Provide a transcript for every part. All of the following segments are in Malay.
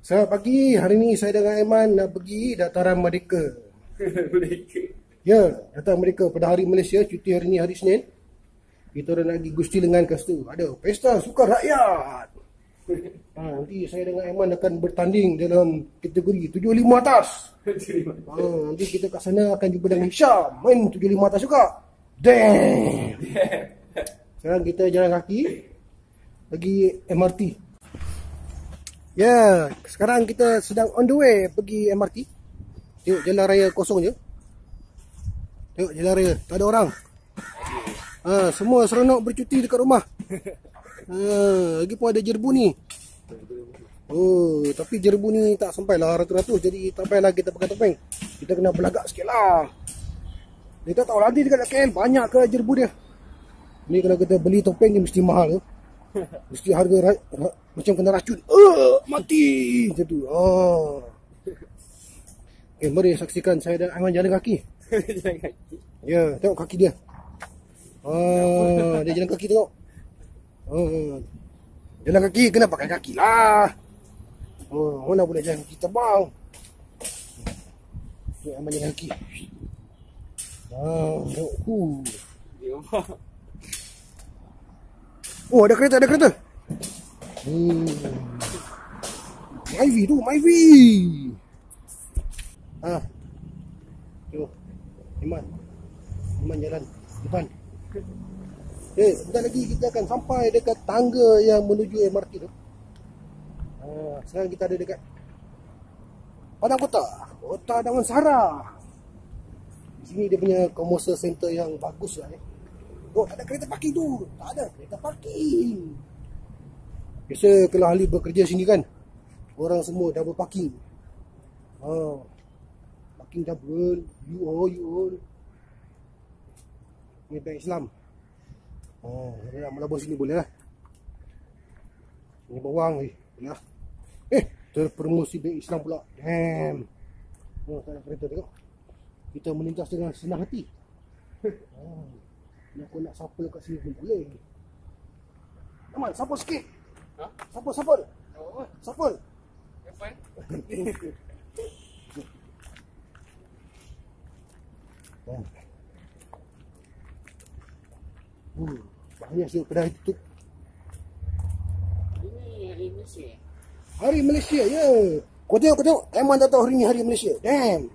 Selamat pagi. Hari ini saya dengan Aiman nak pergi dataran Merdeka. Ya, dataran Merdeka pada hari Malaysia. Cuti hari ini, hari Senin. Kita dah nak pergi gusti lengan kat situ. Ada pesta suka rakyat. Nanti saya dengan Aiman akan bertanding dalam kategori 75 atas. Nanti kita kat sana akan jumpa dengan Hisham. Main 75 atas juga. Damn. Sekarang kita jalan kaki pergi MRT. Ya, sekarang kita sedang on the way pergi MRT. Tengok jalan raya kosong je. Tengok jalan raya, tak ada orang. Semua seronok bercuti dekat rumah. Lagipun ada jerbu ni. Oh, tapi jerbu ni tak sampailah ratus-ratus. Jadi tak payahlah kita pakai topeng. Kita kena berlagak sikit lah. Kita tahu nanti dekat KL banyak ke jerbu dia. Ni kalau kita beli topeng ni mesti mahal ke. Mesti harga macam kena racun. Mati macam tu. Okay, mari saksikan saya dan Aiman jalan kaki. Jalan kaki. Ya, tengok kaki dia. Dia jalan kaki, tengok. Jalan kaki kena pakai kaki lah. Mana boleh jalan kaki terbang. Okay, Aiman jalan kaki. Tengok ku. Ada kereta, ada kereta. Myvi tu, Myvi. Tengok Iman jalan depan. Sebentar lagi kita akan sampai dekat tangga yang menuju MRT tu. Sekarang kita ada dekat Padang Kota, Kota Damansara. Di sini dia punya commercial center yang bagus lah ni. Tak ada kereta parking tu. Tak ada kereta parking. Biasa kalau ahli bekerja sini kan, orang semua double parking. Parking double. You all. Ini bank Islam. Nak melabur sini boleh lah. Ini bawang ni. Terpromosi bank Islam pula. Damn. Tak ada kereta, tengok. Kita melintas dengan senang hati. Aku nak sapa kat sini pun boleh. Aman, sapa sikit. Sapa. Sapa. Depan. Bahaya sih kedai tutup. Ini hari Malaysia. Hari Malaysia, ya. Kau tengok. Aiman tak tahu hari ni hari Malaysia. Damn.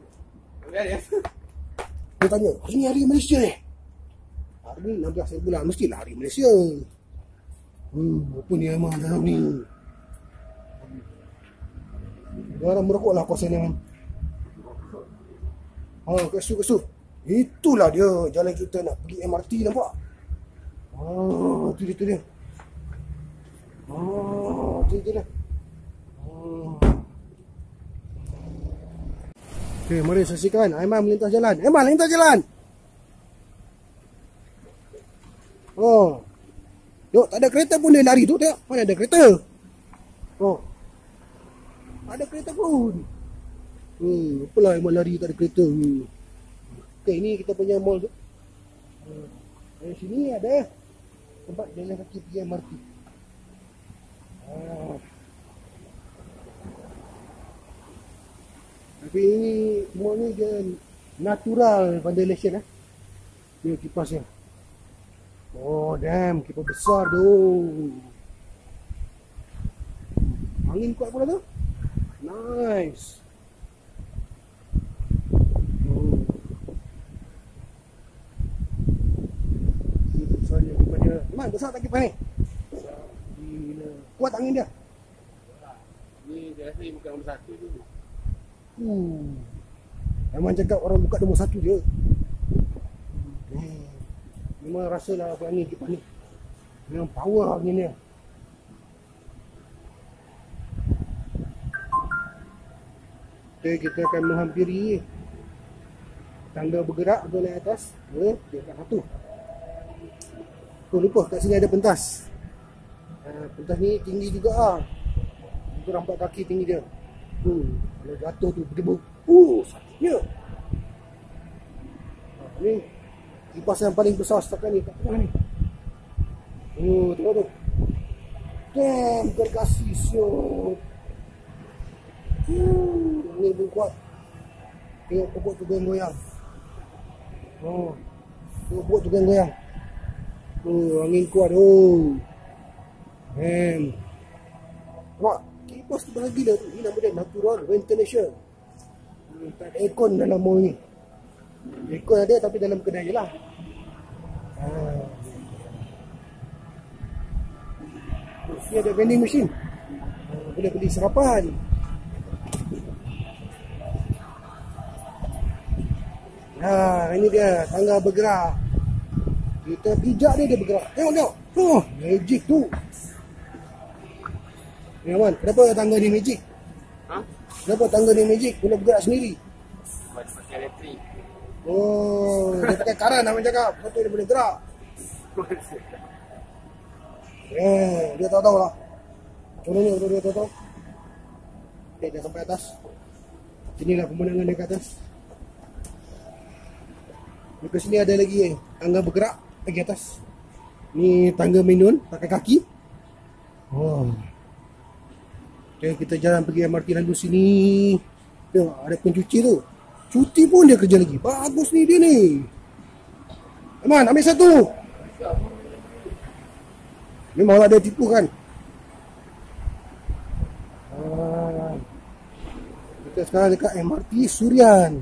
Dia tanya, hari ni hari Malaysia ni. Hari ni 16 bulan, mestilah hari Malaysia. Apa ni Aiman dalam ni? Orang merokok lah kawasan Aiman. Kesu. Itulah dia jalan kita nak pergi MRT, nampak? Tu dia. Tu dia. Okay, mari saksikan Aiman melintas jalan. Aiman melintas jalan. Tengok, tak ada kereta pun dia lari tu, tengok. Mana ada kereta? Tak ada kereta pun. Apalah Aiman lari tak ada kereta. Okay, ni kita punya mall tu. Dari sini ada tempat jalan kaki pergi MRT. Tapi ini mall ni dia natural ventilation lah. Dia kipas dia. Damn, kipas besar tu. Angin kuat pula tu. Nice. Besar dia kipas dia. Iman, besar tak kipas ni? Gila. Kuat angin dia? Ni dia rasa dia bukan nombor satu tu. Iman cakap orang buka nombor satu je. Memang rasalah apa ni kipas ni. Memang power angin dia. Okay, kita akan menghampiri tangga bergerak untuk naik atas. Dia kat satu. Lupa kat sini ada pentas. Pentas ni tinggi juga lah. Untuk rambat kaki tinggi dia. Kalau jatuh tu berdebu. Sakitnya. Ni kipas yang paling besar setakat ni kat tengah ni. Tuh, tuh. Damn, berkasih, syok. Ini lebih kuat. Tengok pokok tu goyang-goyang. Oh, tengok pokok tu goyang-goyang. Oh, angin kuat, oh. Damn. Nampak? Kipas tu bagi dah tu. Ini nama dia natural ventilation. Tak ada aircon dalam mall ni. Aircon ada tapi dalam kedai je lah. Ini ada vending machine. Boleh beli sarapan. Ini dia tangga bergerak. Kita pijak dia, dia bergerak. Tengok, tengok. Oh, magic tu. Ya, Man, kenapa tangga ni magic? Kenapa tangga ni magic? Boleh bergerak sendiri. Pakai elektrik. Oh, dia pakai karan nak cakap. Lepas tu dia boleh gerak. Dia tahu-tahu lah. Contohnya, dia tahu-tahu. Dia dah sampai atas. Inilah pemandangan dia ke atas. Di sini ada lagi tangga bergerak lagi atas. Ni tangga menun pakai kaki. Oh. Okay, kita jalan pergi MRT lalu sini. Tengok ada pencuci tu. Cuti pun dia kerja lagi. Bagus ni dia ni. Aman, ambil satu. Memang ada tipu kan. Kita sekarang dekat MRT Surian.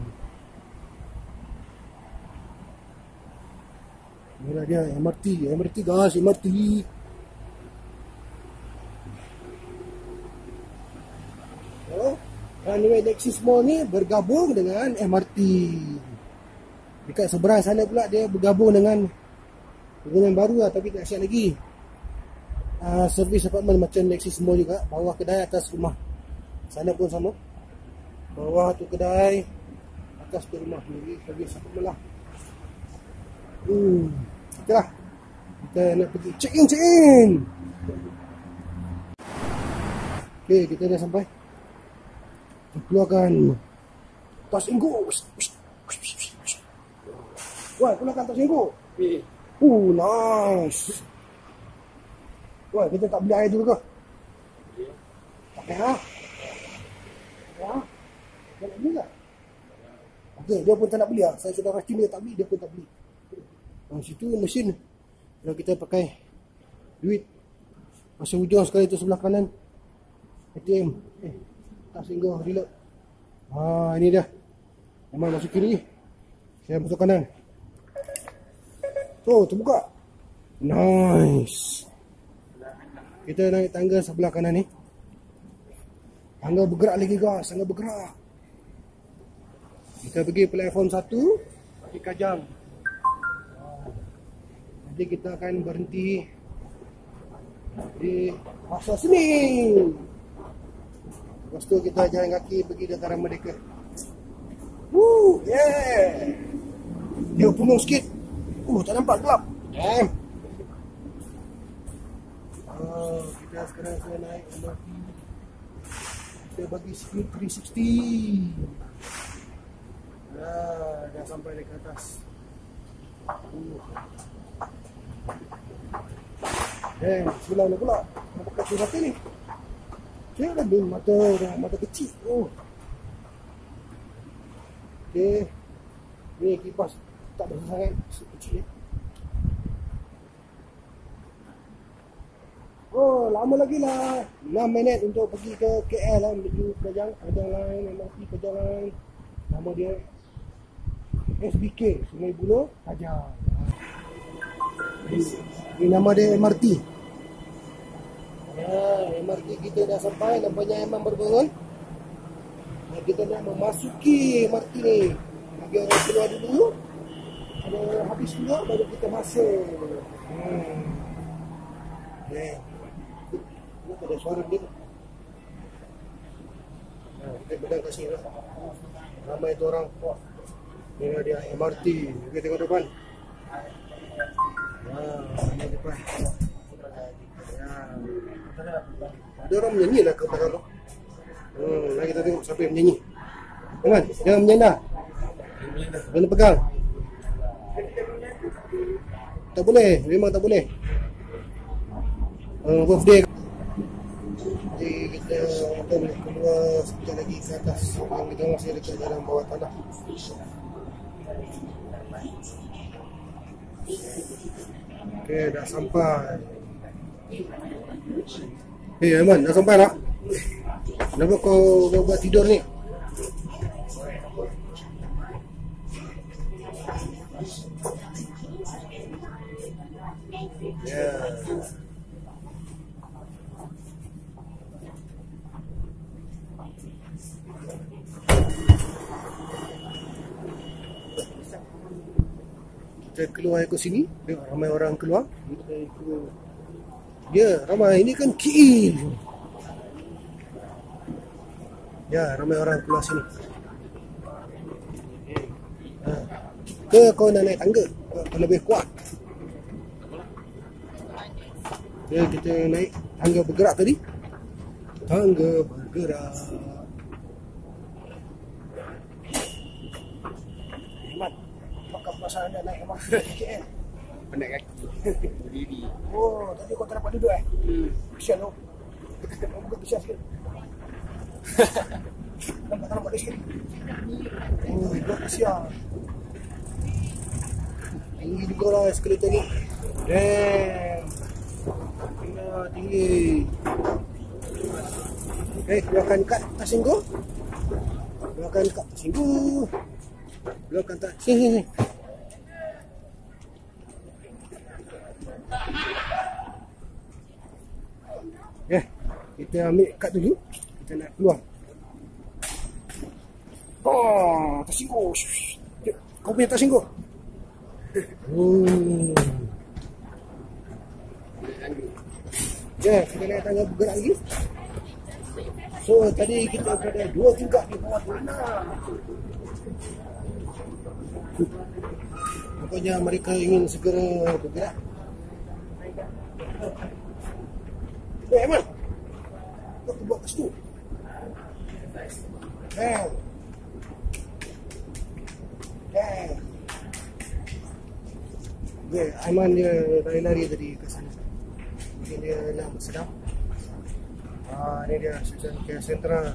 Inilah dia MRT guys, MRT. Runway Nexus Mall ni bergabung dengan MRT. Dekat seberang sana pula dia bergabung dengan bangunan baru lah, tapi tak siap lagi. Servis apartment macam Nexus Mall juga. Bawah kedai, atas rumah. Sana pun sama. Bawah tu kedai, atas tu rumah. Jadi servis apartment lah. Okay lah. Kita nak pergi check in. Okay, kita dah sampai. Keluarkan tas inggu. Wah, keluarkan tas inggu. Nice. Wah, kita tak beli air dulu ke? Pakai lah. Dia nak beli tak? Okay, dia pun tak nak beli lah. Saya sudah racun dia tak beli, dia pun tak beli. Situ mesin. Kalau kita pakai duit masa hujung sekali tu sebelah kanan ATM. Tak singgah, reload. Ini dia. Memang masuk kiri. Saya masuk kanan. Oh, terbuka. Nice. Kita naik tangga sebelah kanan ni. Tangga bergerak lagi guys, tangga bergerak. Kita pergi platform 1 pakai Kajang. Nanti kita akan berhenti di Pasar Seni. Lepas tu kita jalan kaki pergi Dataran Merdeka. Woo, yeah. Dia punggung sikit. Tak nampak, gelap. Kita sekarang saya naik MRT. Kita bagi speed 360. Dah sampai dekat atas. Sebelah mana pula? Nampak kat sini ni. Dia ada mata kecil. Okey. Ni kipas tak besar sangat, kecil. Lama lagi lah. 6 minit untuk pergi ke KL lah, menuju Kajang lain, MRT Kajang lain. Nama dia SBK, Sungai Buloh, Kajang. Ini nama dia MRT. MRT kita dah sampai, nampaknya memang berbangun. Kita nak memasuki MRT ni. Bagi orang keluar dulu. Kalau habis keluar baru kita masuk. Kenapa ada suara dia? Kita berang kat sini lah. Ramai tu orang. Ini dia MRT. Kita tengok depan. Ini depan. Ada orang menyanyi lah ke belakang tu. Nak kita tengok siapa yang menyanyi. Jangan menyanyi. Kena pegang. Tak boleh, memang tak boleh. roof deck. Jadi kita boleh keluar sebentar lagi ke atas. Kita masih dekat jalan bawah tanah. Okay, dah sampai. Hey Aiman, dah sampai tak? Kenapa kau buat tidur ni? Ya. Kita keluar ikut sini. Ramai orang keluar. Ya, ramai. Ini kan KL. Ya, ramai orang keluar sini. Ha. Ke kau nak naik tangga? Kau lebih kuat. Ya, kita naik tangga bergerak tadi. Tangga bergerak. Aiman, apa perasaan anda naik KL? Penat kaki. Berdiri. Oh, tadi kau tak dapat duduk eh? Kesian tu. Kau buka kesian sikit. Nampak nampak dia sikit. Oh, dia kesian. Tinggi juga lah eskalator ni. Damn. Tinggal tinggi. Eh, keluarkan kad tak singgung. Keluarkan kad tak singgung. Keluarkan tak sini. Eh, kita ambil kad dulu. Kita nak keluar. Oh, tak singgung. Kau punya tak singgung. Oh. Ya, kita naik tangga bergerak lagi. So, tadi kita berada dua tingkat di bawah tanah. Pokoknya mereka ingin segera bergerak. Eh, Aiman, kau buat kat situ. Eh. Eh. Okay, Aiman dia lari-lari tadi ke sana. Mungkin dia nak bersedap. Ini dia susun care central.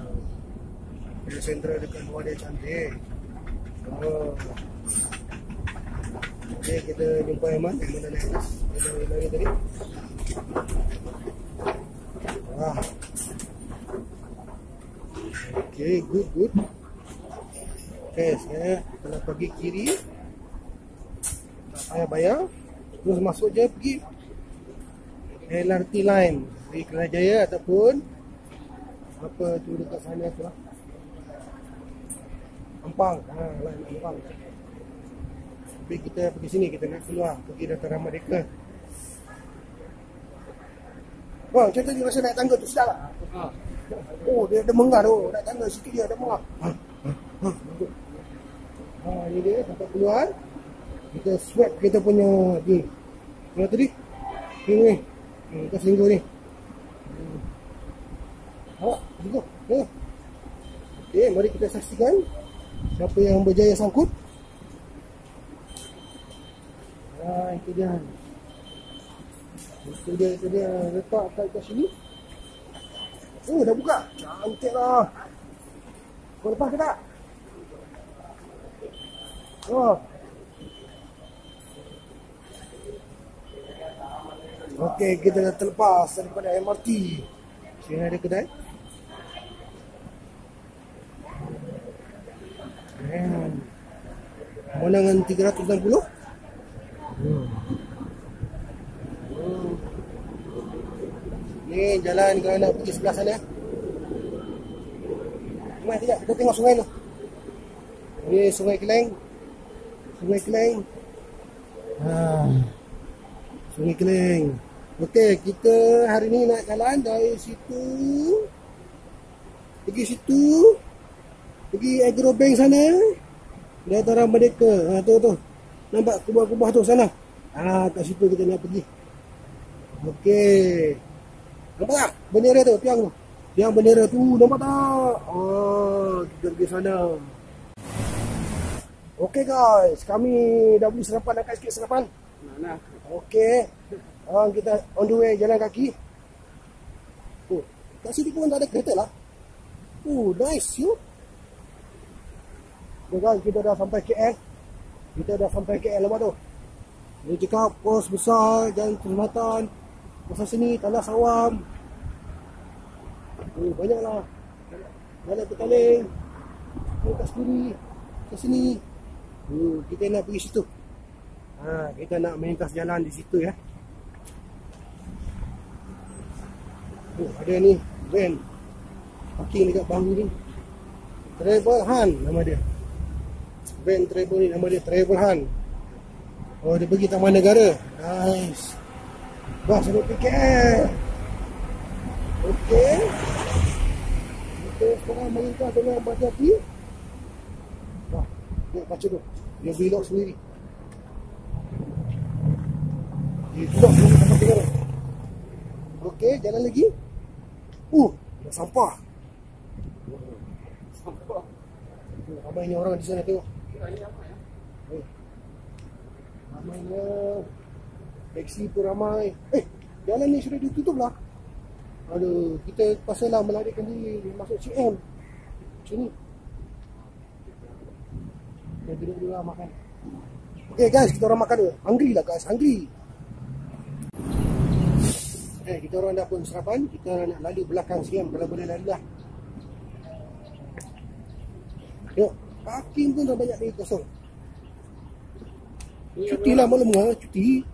Care central dekat luar dia cantik. Oh. Okay, kita jumpa Aiman. Aiman dah naik atas. Dia lari-lari tadi. Wah. Okay, good, good. Okay, saya telah pergi kiri. Tak payah bayar. Terus masuk je pergi LRT line dari Kelana Jaya ataupun apa tu dekat sana tu lah, Ampang, line Ampang. Tapi kita pergi sini, kita nak keluar pergi Dataran Merdeka. Wah, macam tadi rasa naik tangga tu sedap lah. Oh, dia ada mengah tu. Naik tangga sikit dia ada mengah. Ini dia sampai keluar. Kita swap kita punya ni. Mana tadi? Ni. Kita selingkuh ni. Awak, tunggu. Okay, mari kita saksikan siapa yang berjaya sangkut. Itu dia. Itu dia letak kat sini. Oh, dah buka. Cantik lah. Kau lepas ke tak? Oh. Okey, kita dah terlepas daripada MRT. Sini ada kedai. Monangan 360. Ni jalan kalau nak pergi sebelah sana. Cuma tidak, kita tengok sungai tu. Ni Sungai Keleng. Sungai Keleng. Sungai Keleng. Okey, kita hari ni nak jalan dari situ. Pergi situ. Pergi Agrobank sana. Dataran Merdeka. Tu. Nampak kubah-kubah tu sana. Kat situ kita nak pergi. Okey. Nampak tak? Bendera tu, tiang tu. Tiang bendera tu, nampak tak? Kita pergi sana. Okey guys, kami dah beli sarapan, nak sikit sarapan? Okey. Kita on the way jalan kaki. Oh, kat sini pun dah ada kereta lah. Oh, nice you. Sekarang kita dah sampai KL. Kita dah sampai KL lepas tu. Dia cakap pos besar, jalan perkhidmatan. Masa sini tandas awam. Oh, banyaklah. Jalan Petaling. Jalan kat sendiri. Kat sini. Oh, kita nak pergi situ. Ha, kita nak meringkas jalan di situ ya. Oh, ada ni van parking dekat bahu ni. Travel Han nama dia. Van travel ni nama dia Travel Han. Oh, dia pergi Taman Negara. Nice. Bah, sudah PKL. Okey. Kita sekarang meringkas dengan berhati-hati. Bah, nak baca tu. Dia vlog sendiri. Dia vlog sendiri Taman Negara. Okey, jalan lagi. Dah sampah. Sampah. Ramainya orang di sana tengok. Ramainya. Taksi pun ramai. Jalan ni sudah ditutup lah. Aduh, kita pasal lah melarikan diri masuk CM. Macam ni. Kita duduk dulu lah makan. Okey guys, kita orang makan dulu. Hungry lah guys, hungry. Kita orang dah pun sarapan, kita nak lalu belakang siang kalau boleh lalu lah. Tengok, parking pun dah banyak lagi kosong. Cuti lah malam lah, cuti.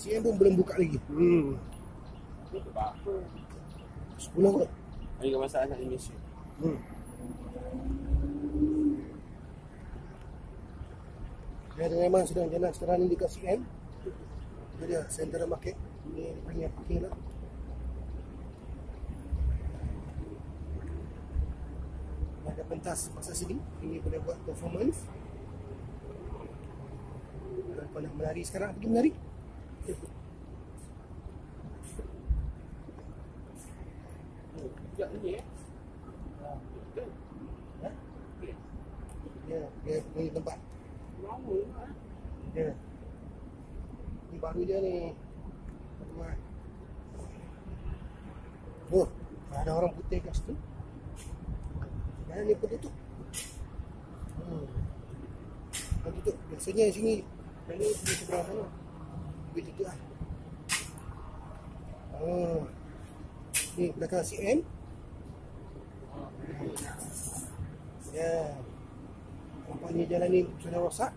Siang pun belum buka lagi. Itu berapa? 10 kot. Harga masalah anak Indonesia. Dia memang sedang jalan sekarang ni dekat CM. Itu dia, Central Market. Ini banyak parking lah. Ada pentas masa sini. Ini boleh buat performance. Kalau nak menari sekarang, pergi menari. Sekejap ni eh. Dia punya tempat. Lama lah. Ya. Ini baru dia ni. Oh, ada orang putih kat situ. Mana dia penutup. Penutup. Biasanya di sini. Ini di sebelah sana. Lebih tutup lah. Oh. Ni belakang CM. Ya. Nampaknya jalan ni sudah rosak.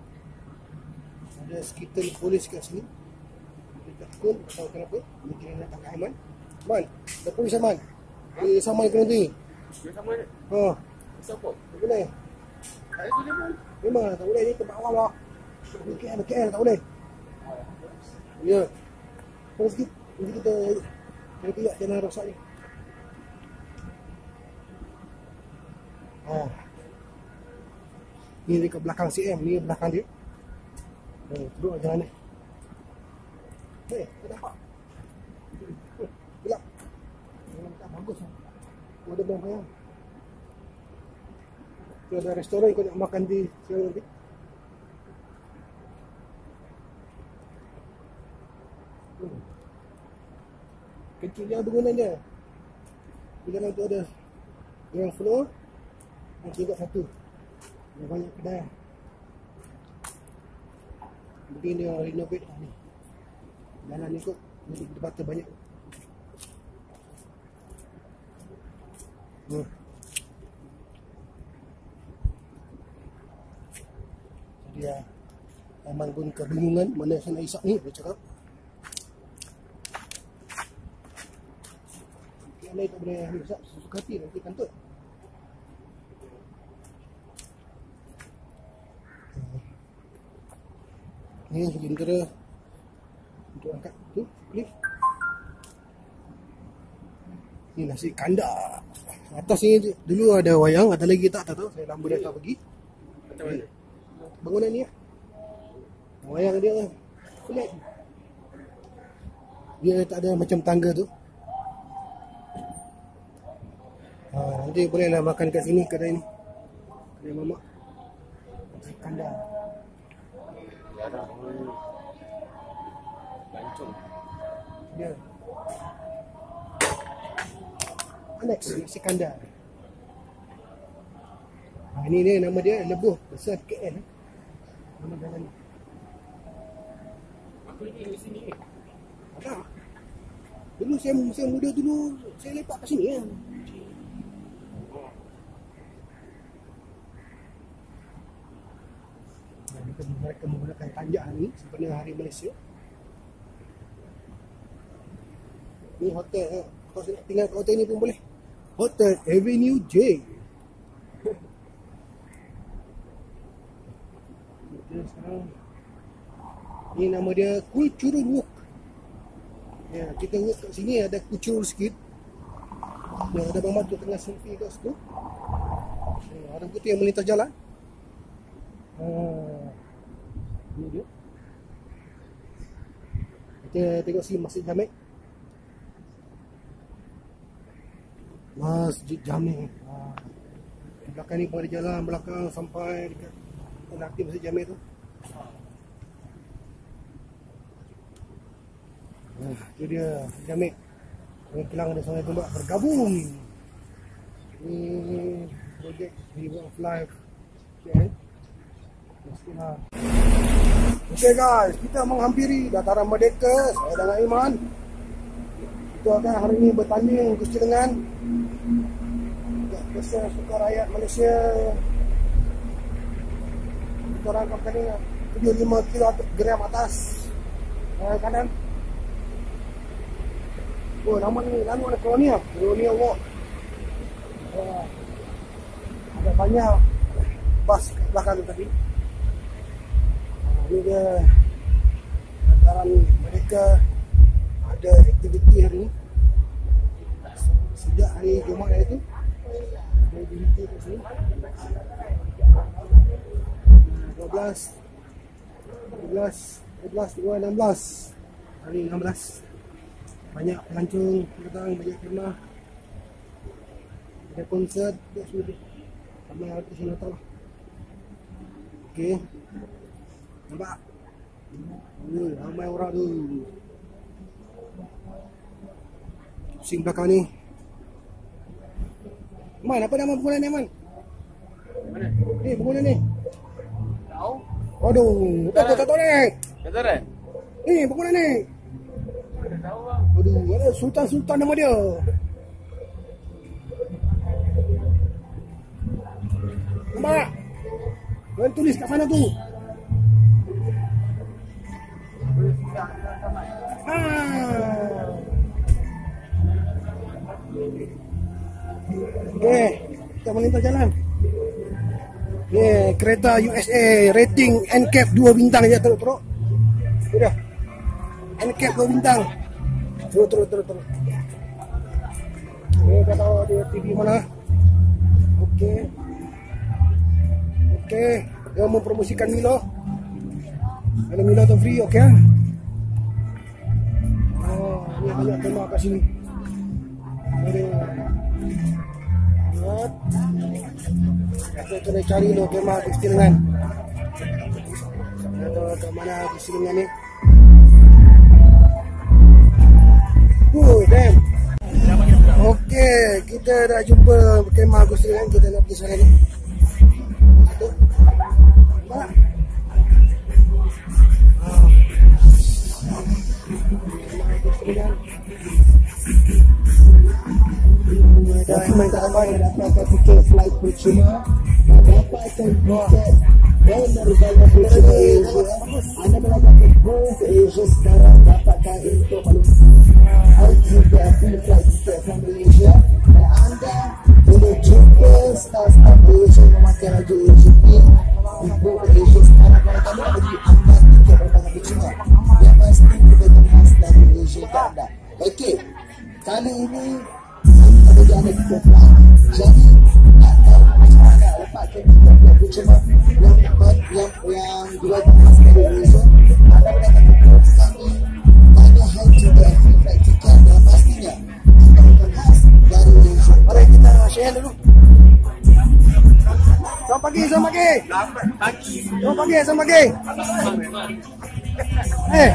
Ada sekitar polis kat sini. Dia takut atau kenapa. Dia kira nak tangkap Aiman. Man, ada polis Aiman. Dia sama yang kena nanti. Dia sama ni? Ha. Siapa? Tak boleh. Tak boleh pun. Memang tak boleh. Dia tempat awal lah. KL tak boleh. Ya. Terus sikit. Nanti kita lihat jalan rosak ni. Ha. Ni dekat belakang CM, ni belakang dia. Duduk jalan ni. Tak dapat. Gelap. Tak bagus lah. Oh, ada bayang-bayang. Kalau ada restoran kau nak makan di sini nanti. Kecil dia bangunan dia. Jalan tu ada yang floor. Nanti kat satu. Ada banyak kedai. Mungkin dia renovate ni. Jalan ni kot. Nanti kita bata banyak. Jadi Aiman pun kebingungan mana saya nak isap ni. Dia cakap yang lain tak boleh isap. Suka hati nanti kantut. Ini sementara untuk angkat tu, lift. Ni nasi kandar. Atas ni dulu ada wayang, ada lagi tak tahu. Saya lama dah tak pergi. Macam mana? Bangunan ni lah. Wayang dia flat. Dia tak ada macam tangga tu. Ha, nanti bolehlah makan kat sini kedai ni. Kedai mamak. Nasi kandar. Lancung. dia. Alex Iskandar. Nah, ini dia nama dia, Lebuh Besar KL. Nama jalan ni. Apa ini di sini? Tak. Dulu saya muda dulu, saya lepak kat sini kan. Mereka menggunakan tanjak ni sebenarnya Hari Malaysia. Ni hotel kan? Kalau nak tinggal kat hotel ni pun boleh. Hotel Avenue J. Ni nama dia Kulturun Walk. Ya, kita walk kat sini ada kucur sikit. Ya, ada bang Matu tengah selfie kat situ. Ya, orang putih yang melintas jalan. Ini dia. Kita tengok sini Masjid Jamek. Masjid Jamek. Di belakang ni pun ada jalan belakang sampai dekat nanti Masjid Jamek tu. Nah, tu dia Jamek. Dengan Kilang dan Sungai Tombak bergabung. Ini projek di Way of Life. Okay. Okay guys, kita menghampiri Dataran Merdeka. Saya dengan Iman. Kita akan hari ini bertanding kusti dengan Besar Suka Rakyat Malaysia. Kita orang akan bertanding 75 kilogram atas kanan. Oh, nama ni lalu ada Kolonial, Kolonial Walk. Ada banyak bas kat belakang tu tadi. Ini dia Dataran Merdeka. Ada aktiviti hari ni. Sejak hari Jumaat hari tu ada aktiviti kat sini 12, 13, 16. Hari 16 banyak pelancong datang, banyak khemah. Ada konsert dia sendiri. Ramai artis yang datang. Okey. Nampak? Ramai orang tu. Pusing belakang ni Man, apa nama bangunan ni Man? Mana? Eh, bangunan ni tahu? Aduh, tak tahu ni. Dataran? Eh, bangunan ni tak tahu bang. Aduh, ada Sultan-Sultan nama dia. Nampak? Mereka tulis kat sana tu. Okay, kita melintas jalan. Yeah, kereta USA rating NCAP 2 bintang je, teruk-teruk. Sudah. NCAP 2 bintang. Teruk. Ni tak tahu dia TV mana. Okey, dia mempromosikan Milo. Kalau Milo tu free, okey ah. Ini banyak tema kat sini. Kita kena cari lo tema kusti lengan. Atau ke mana kusti lengan ni? Damn. Okey, kita dah jumpa tema kusti lengan kita nak pergi sana ni. Satu. Nampak? Dokumen tambah yang dapat ketika flight percuma dapat terbuka dan merupakan percuma Asia. Anda melakukan goals Asia sekarang dapatkan info RGPAP flight ticket from Malaysia dan anda boleh jumpa staf-staf Malaysia memakai raju AGP untuk Asia sekarang kerana kami beri anda tiket merupakan percuma yang pasti kebetulan khas dari Malaysia ke anda. Okey, kali ini dia ada kita fly. Jadi atau masyarakat lepas kita punya percuma yang diwajib masker Indonesia ada mendapatkan kami tanya hal geografi flight ticket dan pastinya kita khas dari Indonesia. Mari kita share dulu. Selamat pagi. Eh.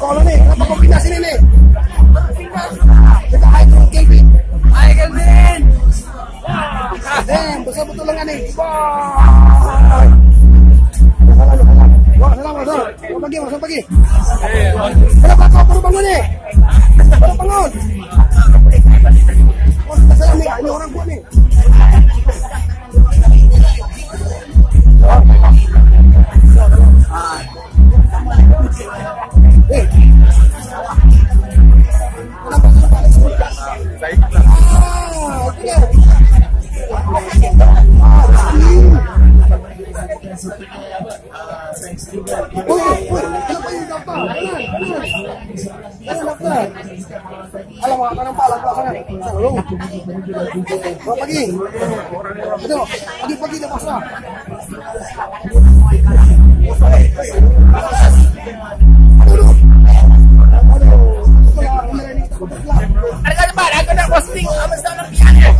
Kalau nih, kenapa kau pindah sini nih? Pindah. Kita hiking camping. Hiking camping. Dem, besar betul lengan nih. Wah. Wah, salam brother. Selamat pagi. Kenapa kau baru bangun nih? Baru bangun. Oh, salam nih, ini orang gua nih. Pagi udah pasrah. Ada tempat aku nak posting sama sana piano.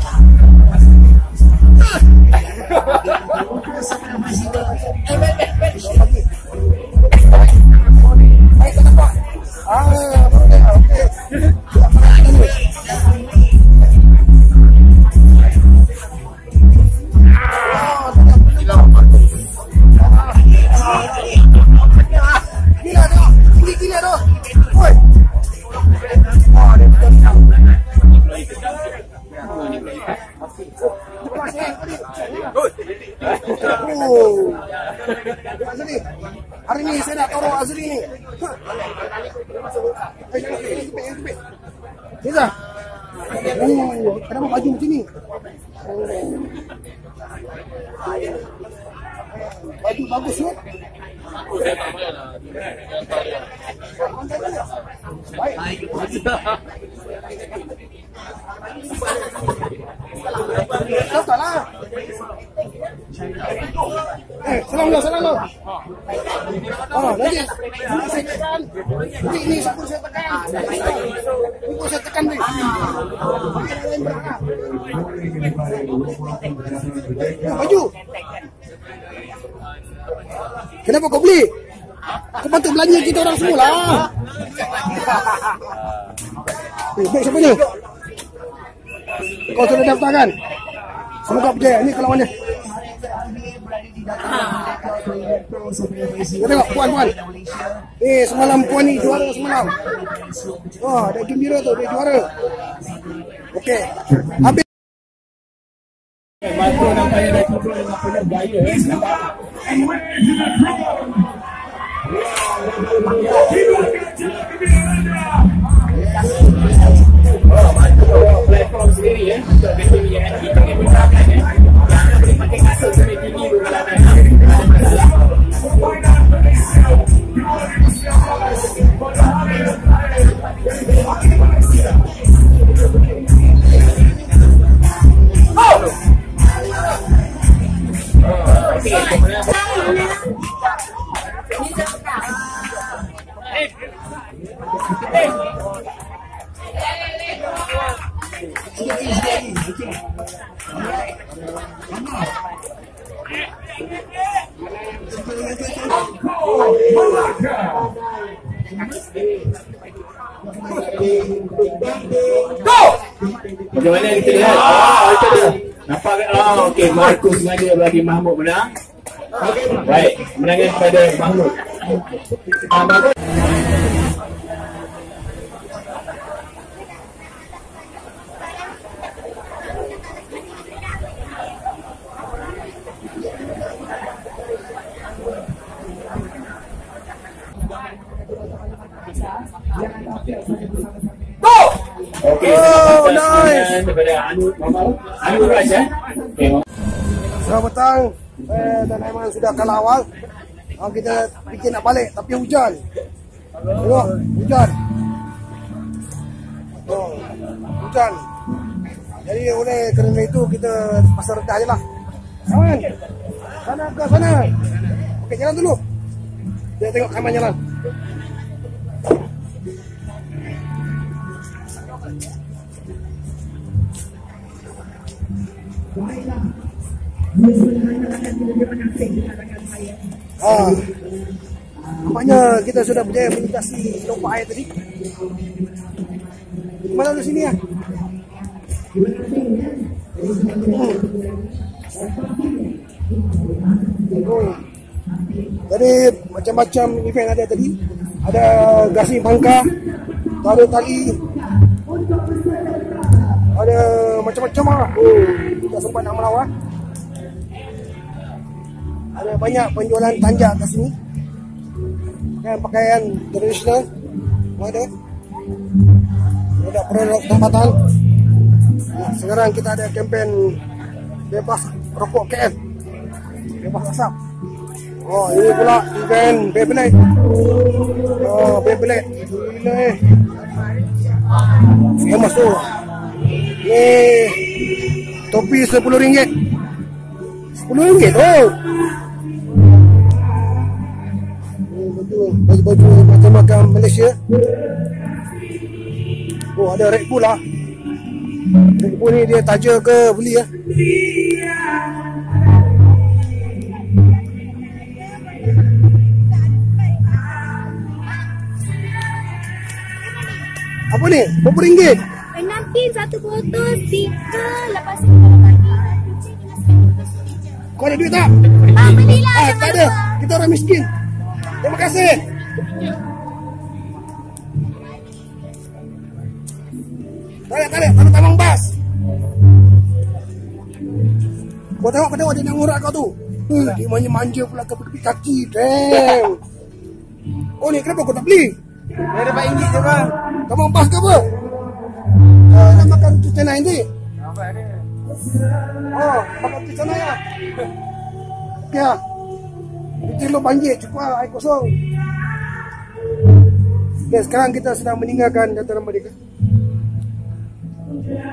Hari ini saya nak taruh Azri ni. Kepek. Kenapa? Kenapa baju macam ni? Baju bagus tu. Baik. Salah. Salam lo. Oh, ini saya tekan nih. Baju. Kenapa kau beli? Kau bantu belanja kita orang semua lah. Siapa ni? Kau sudah daftar kan? Semoga berjaya. Ini kelawannya. Tengok puan. Semalam puan ni juara semalam. Wah, dia gembira tu, dia juara. Okey. Habis. Masa nampaknya dia control dengan penuh gaya. Platform sendiri ya. Pakai kasut sampai tinggi dulu lah. Bagaimana kita lihat? Nampak kan? Okey, Markus sengaja bagi Mahmud menang. Baik, menangnya kepada Mahmud. Okey, nice. Kepada Anu Raja. Okey. Selamat petang. Saya dan Aiman sudah kalah awal. Kita fikir nak balik tapi hujan. Tengok, hujan. Hujan. Jadi oleh kerana itu kita pasal rendah je lah. Kawan, sana ke sana. Okey, jalan dulu. Kita tengok kaman jalan. Nampaknya kita sudah berjaya melintasi lubang air tadi. Mana lu sini ya? Jadi macam-macam event ada tadi. Ada gasing pangkah, taruh tali, ada macam-macam lah. Kita sempat nak melawat. Ada banyak penjualan tanjak kat sini. Dan pakaian tradisional ada. Produk-produk tempatan. Sekarang kita ada kempen bebas rokok KL, bebas asap. Oh, ini pula event Beyblade. Oh, Beyblade. Ini famous tu. Ini topi RM10. RM10 oh. Baju-baju macam-macam Malaysia. Oh, ada Red Bull lah. Red Bull ni dia taja ke beli lah. Apa ni? RM20? RM6 satu botol stiker. Lepas tu kalau bagi kau ada duit tak? Ah, belilah. Ah, tak ada. Kita orang miskin. Terima kasih. Tarik, tanam tambang bas. Kau tengok, dia nak ngorak kau tu. Dia manja-manja pula kepik kaki. Damn. Oh ni, kenapa kau tak beli? Dia dapat RM1 je bang. Tambang bas ke apa? Nak makan cuci naik ni? Nampak dia. Oh, makan cuci naik lah. Okey lah. Cuci lu banjir, cukup lah, air kosong. Okay, sekarang kita sedang meninggalkan Dataran Merdeka.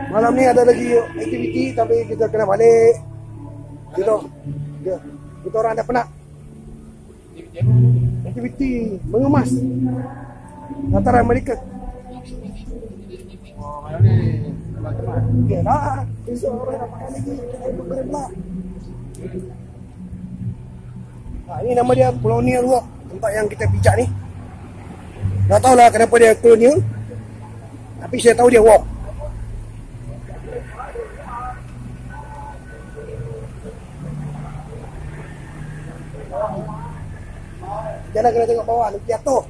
Malam ni ada lagi aktiviti tapi kita kena balik. Kita orang dah penat. Aktiviti mengemas Dataran Merdeka. Oh, malam ni nak kemas. Okey lah. Besok orang nak makan lagi. Nah, ini nama dia Colonial Walk. Tempat yang kita pijak ni. Tak tahulah kenapa dia Colonial. Tapi saya tahu dia walk. Jangan kena tengok bawah, nanti jatuh.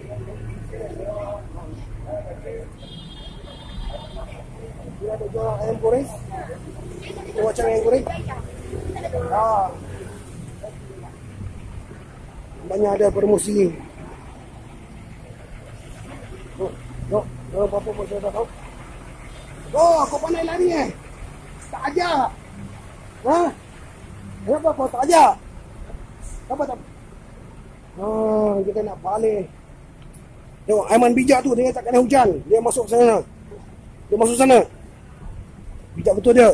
Dia ada jual ayam goreng. Dia macam ayam goreng. Haa. Banyak ada promosi. Jom, berapa pun saya dah tahu. Oh, kau pandai lari tak ajar. Ha? Kenapa kau tak ajar? Kenapa tak? Haa, kita nak balik. Tengok, Aiman bijak tu, dia tak kena hujan. Dia masuk sana. Bijak betul dia.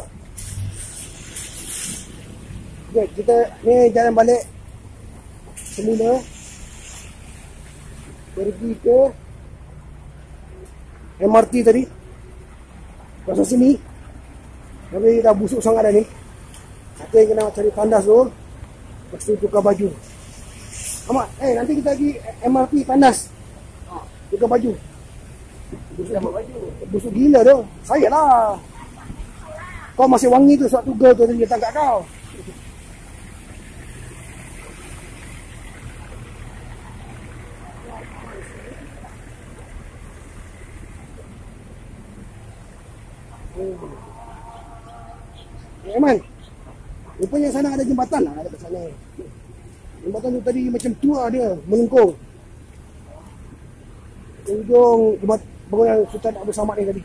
Okay, kita ni jalan balik semula pergi ke MRT tadi. Masa sini tapi dah busuk sangat dah ni. Nanti kena cari tandas dulu. Lepas tu tukar baju. Amat, nanti kita pergi MRT tandas. Tukar baju. Busuk gila tu. Saya lah. Kau masih wangi tu suatu girl tu dia tangkap kau. Aiman, rupanya sana ada jembatan lah, ada kat sana. Jembatan tu tadi macam tua dia, melengkung. Ujung jembatan Sultan Abdul Samad ni tadi.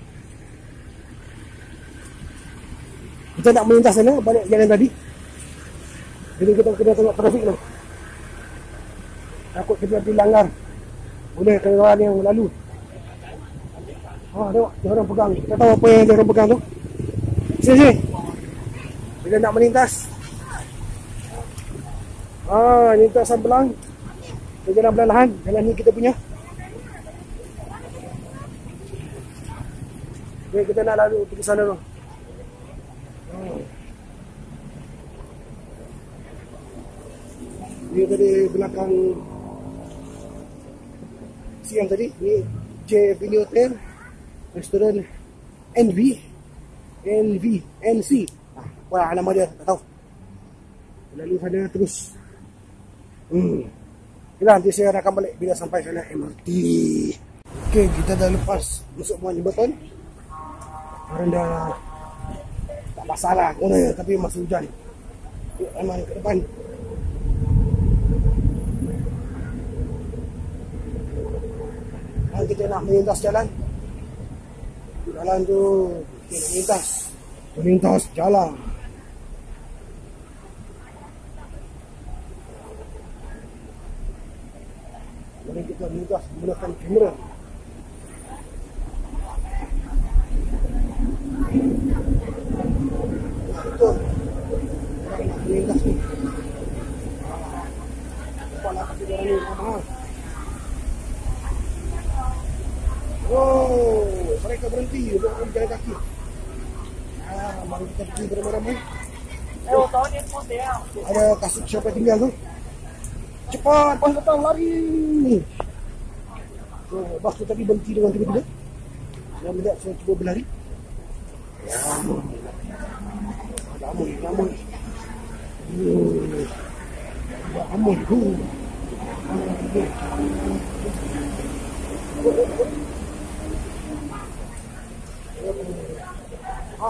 Kita nak melintas sana, balik jalan tadi. Jadi kita kena tengok trafik tu. Takut kita dilanggar oleh kenderaan yang lalu. Haa, tengok, dia orang pegang. Kita tahu apa yang dia orang pegang tu. Sini. Bila nak melintas. Haa, lintasan belang. Kita jalan perlahan. Jalan ni kita punya. Okay, kita nak lalu pergi sana tu. Dia tadi belakang yang tadi di JB Hotel restoran NC. Nah, wala alam dia, tak tahu. Lalu sana terus. Bila nanti saya rakam balik bila sampai sana MRT. Okey, kita dah lepas masuk Muan Jembatan. Rendah tak masalah guna ya, tapi masih hujan. Memang ke depan. Kalau kita nak melintas jalan tu kita melintas jalan. Mari kita melintas menggunakan kamera. Betul. Melintas ni. Kepala kita ni mahal. Oh, mereka berhenti untuk berjalan kaki. Mari kita pergi beramai-ramai. Ada kasut siapa tinggal tu? Cepat, pas datang lari. Oh, bas tu tadi berhenti dengan tiba-tiba. Saya melihat, saya cuba berlari. Amun. Amun.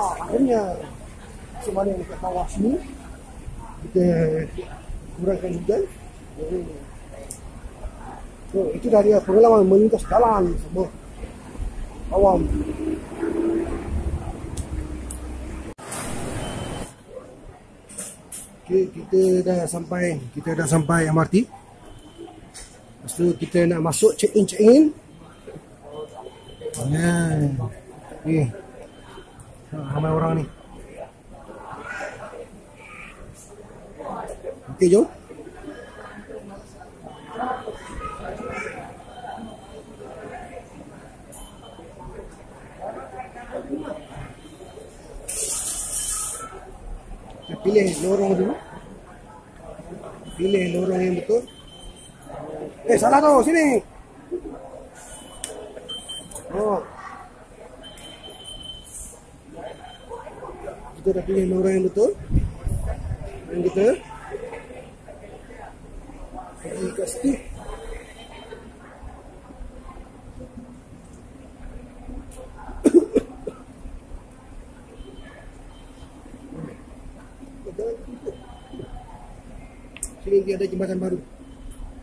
Akhirnya semalam dekat bawah sini kita kurangkan hujan. So, itu dari pengalaman melintas jalan semua awam. Okay, kita dah sampai MRT. Lepas tu kita nak masuk check in. Ni ramai orang ni. Okey, jom. Pilih lorong yang betul. Salah tu, sini. Oh. Kita dah pilih lorong yang betul. Dan kita pergi kat situ. Sini dia ada jembatan baru.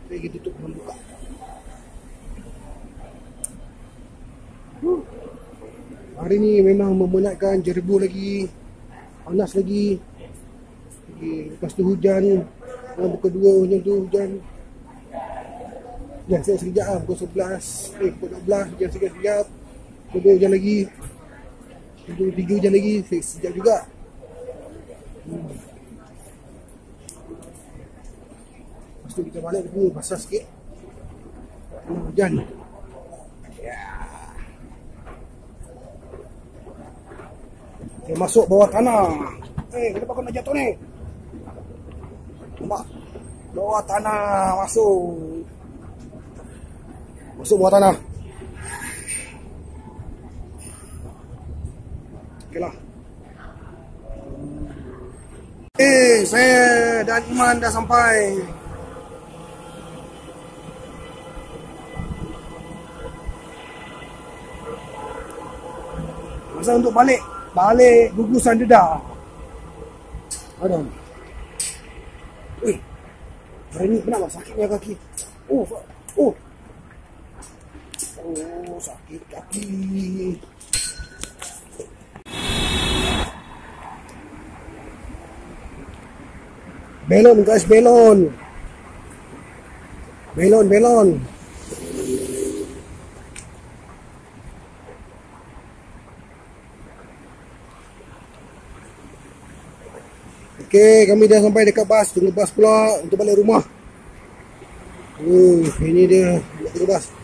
Saya tutup membuka. Hari ni memang memenatkan, jerebu lagi, panas lagi. Lepas tu hujan. Pukul 2 macam tu hujan. Hujan sekejap lah, pukul 11. Pukul 12 hujan sekejap. Pukul 2 hujan lagi. Pukul 3 hujan lagi, sekejap juga. Lepas tu kita balik dulu, basah sikit. Hujan. Dia masuk bawah tanah. Kenapa kau nak jatuh ni? Nampak? Bawah tanah masuk. Masuk bawah tanah. Okeylah. Saya dan Iman dah sampai. Masa untuk balik gugusan dedah. Adam. Hari ni kenapa sakitnya kaki? Oh, sakit kaki. Belon guys, belon. Belon. Okey, kami dah sampai dekat bas. Tunggu bas pula untuk balik rumah. Ini dia nak tunggu bas.